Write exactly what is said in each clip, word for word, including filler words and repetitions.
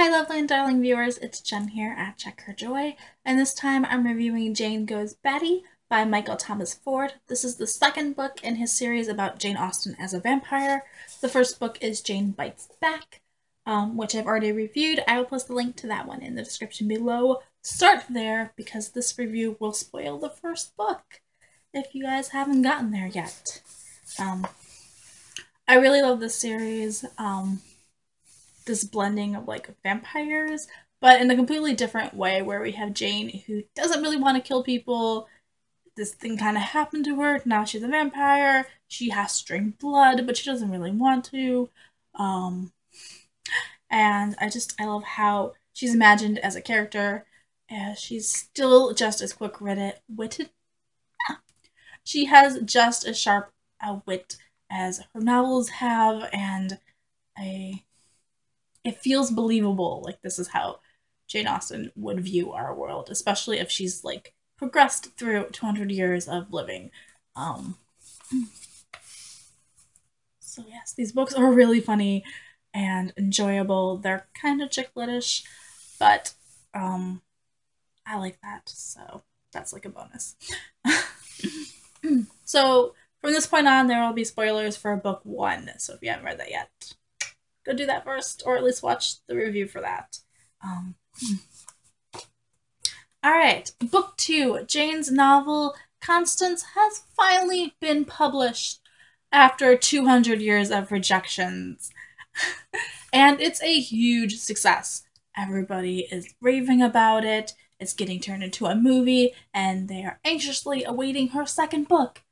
Hi lovely and darling viewers, it's Jen here at Check Her Joy, and this time I'm reviewing Jane Goes Batty by Michael Thomas Ford. This is the second book in his series about Jane Austen as a vampire. The first book is Jane Bites Back, um, which I've already reviewed. I will post the link to that one in the description below. Start there because this review will spoil the first book if you guys haven't gotten there yet. Um, I really love this series, um, this blending of like vampires, but in a completely different way where we have Jane who doesn't really want to kill people. This thing kind of happened to her, now she's a vampire, she has to drink blood, but she doesn't really want to. Um, and I just, I love how she's imagined as a character, and she's still just as quick-witted. She has just as sharp a wit as her novels have, and I, it feels believable. Like, this is how Jane Austen would view our world, especially if she's like progressed through two hundred years of living. Um, so yes, these books are really funny and enjoyable. They're kind of chick lit-ish, but um, I like that, so that's like a bonus. So from this point on, there will be spoilers for book one, so if you haven't read that yet, go do that first, or at least watch the review for that. Um, Alright, book two, Jane's novel Constance, has finally been published after two hundred years of rejections. And it's a huge success. Everybody is raving about it, it's getting turned into a movie, and they are anxiously awaiting her second book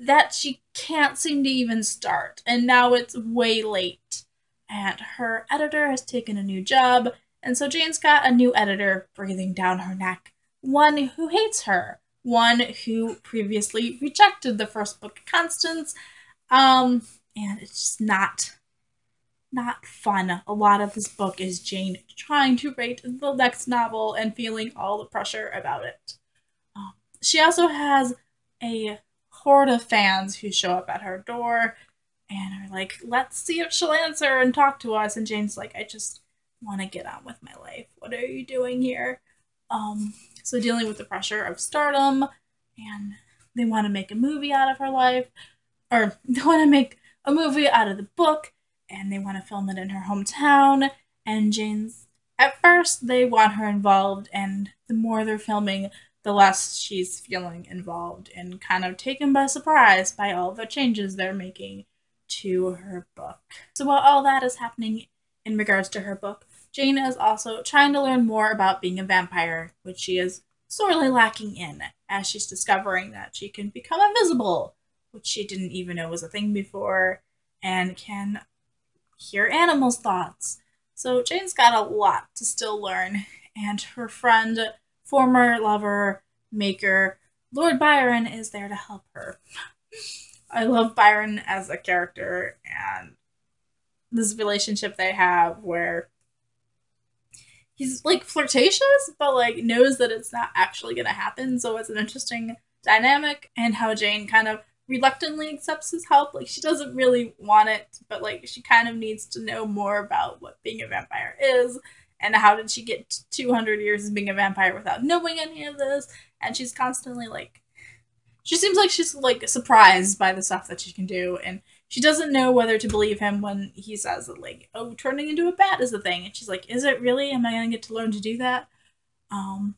that she can't seem to even start, and now it's way late. And her editor has taken a new job, and so Jane's got a new editor breathing down her neck. One who hates her. One who previously rejected the first book, Constance. Um, and it's just not, not fun. A lot of this book is Jane trying to write the next novel and feeling all the pressure about it. Um, she also has a horde of fans who show up at her door and are like, let's see if she'll answer and talk to us. And Jane's like, I just want to get on with my life. What are you doing here? Um, so dealing with the pressure of stardom, and they want to make a movie out of her life, or they want to make a movie out of the book, and they want to film it in her hometown. And Jane's, at first, they want her involved, and the more they're filming, the less she's feeling involved and kind of taken by surprise by all the changes they're making to her book. So while all that is happening in regards to her book, Jane is also trying to learn more about being a vampire, which she is sorely lacking in, as she's discovering that she can become invisible, which she didn't even know was a thing before, and can hear animals' thoughts. So Jane's got a lot to still learn, and her friend, former lover, maker, Lord Byron, is there to help her. I love Byron as a character, and this relationship they have where he's like flirtatious but like knows that it's not actually gonna happen, so it's an interesting dynamic, and how Jane kind of reluctantly accepts his help. Like, she doesn't really want it, but like she kind of needs to know more about what being a vampire is and how did she get to two hundred years as being a vampire without knowing any of this. And she's constantly like, she seems like she's like surprised by the stuff that she can do, and she doesn't know whether to believe him when he says that, like, oh, turning into a bat is the thing. And she's like, is it really? Am I going to get to learn to do that? Um,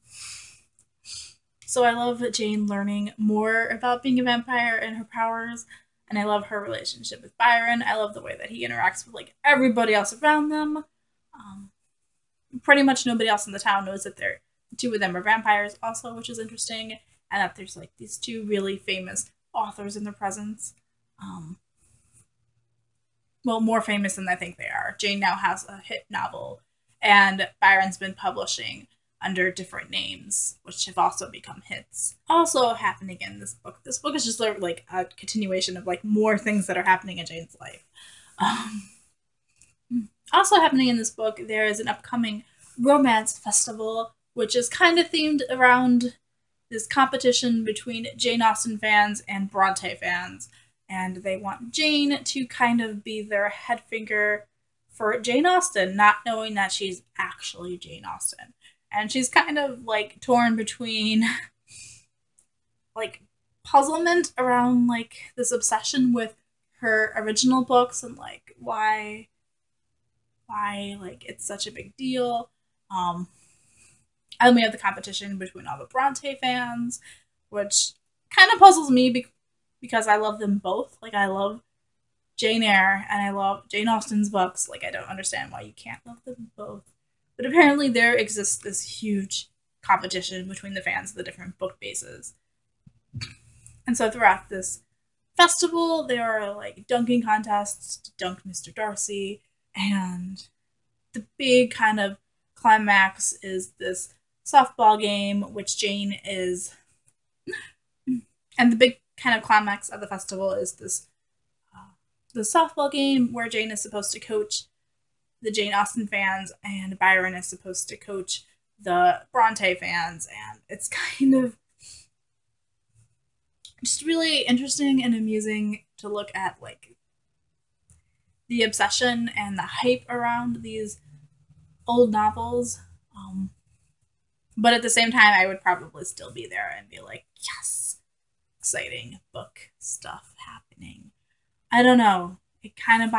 so I love Jane learning more about being a vampire and her powers. And I love her relationship with Byron. I love the way that he interacts with, like, everybody else around them. Um, pretty much nobody else in the town knows that they're, the two of them are vampires also, which is interesting. And that there's like these two really famous authors in their presence. Um, well, more famous than I think they are. Jane now has a hit novel, and Byron's been publishing under different names, which have also become hits. Also happening in this book. This book is just like a continuation of like more things that are happening in Jane's life. Um, also happening in this book, there is an upcoming romance festival, which is kind of themed around this competition between Jane Austen fans and Bronte fans, and they want Jane to kind of be their head figure for Jane Austen, not knowing that she's actually Jane Austen. And she's kind of like torn between like puzzlement around like this obsession with her original books and like why why like it's such a big deal. Um and we have the competition between all the Bronte fans, which kind of puzzles me be because I love them both. Like, I love Jane Eyre and I love Jane Austen's books. Like, I don't understand why you can't love them both. But apparently there exists this huge competition between the fans of the different book bases. And so throughout this festival, there are like dunking contests to dunk Mister Darcy, and the big kind of climax is this softball game, which Jane is, and the big kind of climax of the festival is this uh, the softball game where Jane is supposed to coach the Jane Austen fans and Byron is supposed to coach the Bronte fans, and it's kind of just really interesting and amusing to look at like the obsession and the hype around these old novels. Um, but at the same time, I would probably still be there and be like, yes, exciting book stuff happening. I don't know. It kind of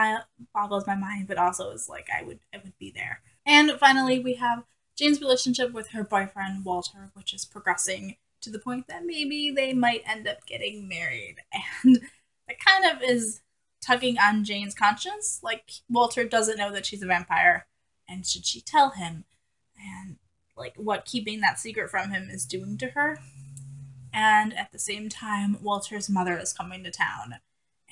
boggles my mind, but also is like, I would, I would be there. And finally, we have Jane's relationship with her boyfriend, Walter, which is progressing to the point that maybe they might end up getting married. And that kind of is tugging on Jane's conscience. Like, Walter doesn't know that she's a vampire, and should she tell him? And like, what keeping that secret from him is doing to her. And at the same time, Walter's mother is coming to town.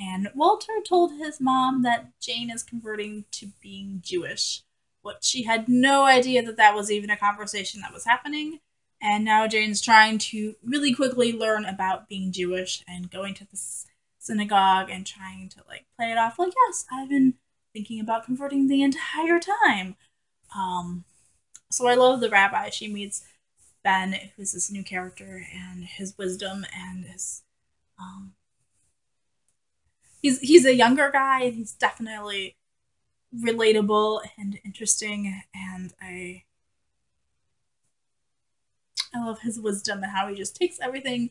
And Walter told his mom that Jane is converting to being Jewish, but she had no idea that that was even a conversation that was happening. And now Jane's trying to really quickly learn about being Jewish and going to the synagogue and trying to like play it off like, yes, I've been thinking about converting the entire time. Um, so I love the rabbi. She meets Ben, who's this new character, and his wisdom and his... Um, He's, he's a younger guy, and he's definitely relatable and interesting, and I I love his wisdom and how he just takes everything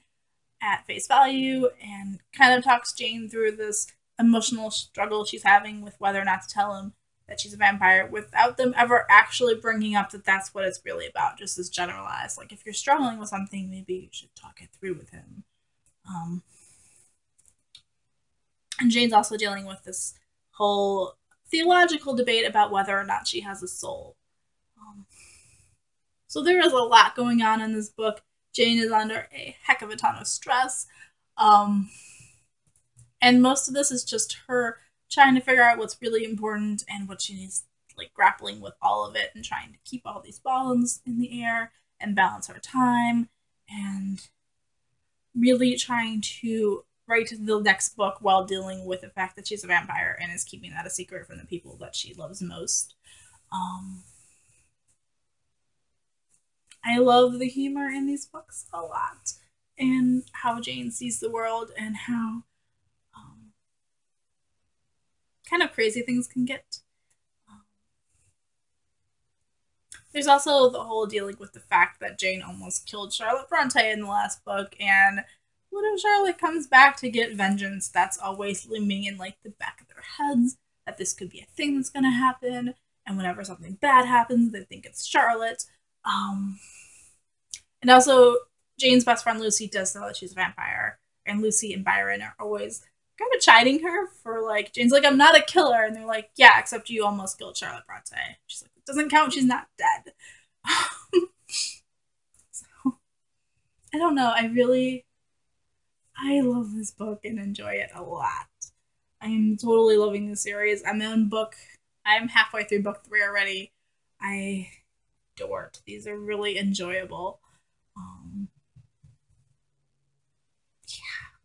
at face value and kind of talks Jane through this emotional struggle she's having with whether or not to tell him that she's a vampire without them ever actually bringing up that that's what it's really about, just as generalized. Like, if you're struggling with something, maybe you should talk it through with him. Um... And Jane's also dealing with this whole theological debate about whether or not she has a soul. Um, so there is a lot going on in this book. Jane is under a heck of a ton of stress. Um, and most of this is just her trying to figure out what's really important and what she needs, like grappling with all of it and trying to keep all these balls in the air and balance her time and really trying to write the next book while dealing with the fact that she's a vampire and is keeping that a secret from the people that she loves most. Um, I love the humor in these books a lot, and how Jane sees the world and how um, kind of crazy things can get. Um, there's also the whole dealing with the fact that Jane almost killed Charlotte Bronte in the last book, and what if Charlotte comes back to get vengeance? That's always looming in like the back of their heads, that this could be a thing that's gonna happen, and whenever something bad happens, they think it's Charlotte. Um, and also, Jane's best friend Lucy does know that she's a vampire, and Lucy and Byron are always kind of chiding her for like, Jane's like, I'm not a killer, and they're like, yeah, except you almost killed Charlotte Bronte. She's like, it doesn't count, she's not dead. So, I don't know, I really... I love this book and enjoy it a lot. I'm totally loving this series. I'm in book, I'm halfway through book three already. I adore it. These are really enjoyable. Um, yeah,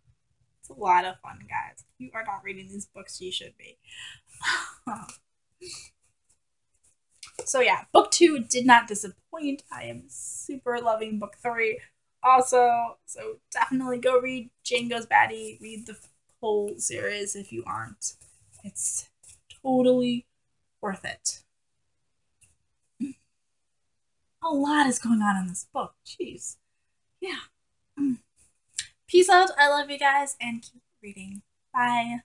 it's a lot of fun, guys. If you are not reading these books, you should be. So yeah, book two did not disappoint. I am super loving book three. Also, so definitely go read Jane Goes Batty. Read the whole series if you aren't. It's totally worth it. A lot is going on in this book. Jeez. Yeah. Peace out. I love you guys and keep reading. Bye.